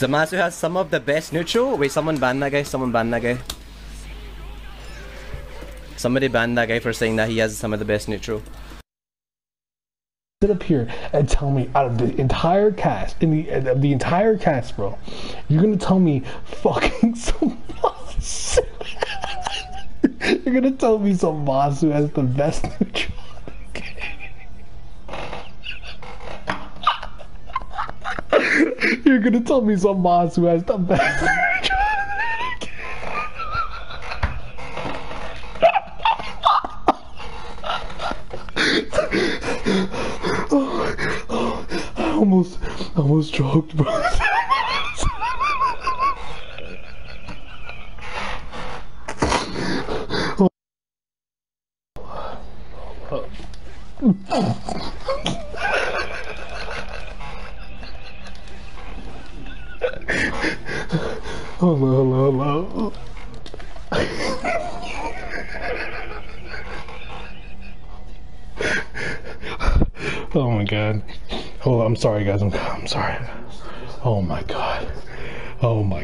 Zamasu has some of the best neutral. Wait, someone ban that guy. Someone ban that guy. Somebody ban that guy for saying that he has some of the best neutral. Sit up here and tell me out of the entire cast, bro, you're gonna tell me fucking Zamasu. You're gonna tell me Zamasu has the best neutral. You're gonna tell me Zamasu has the best oh, I almost choked, bro. Hello. Oh my god. Hold on, I'm sorry guys, I'm sorry. Oh my god. Oh my god.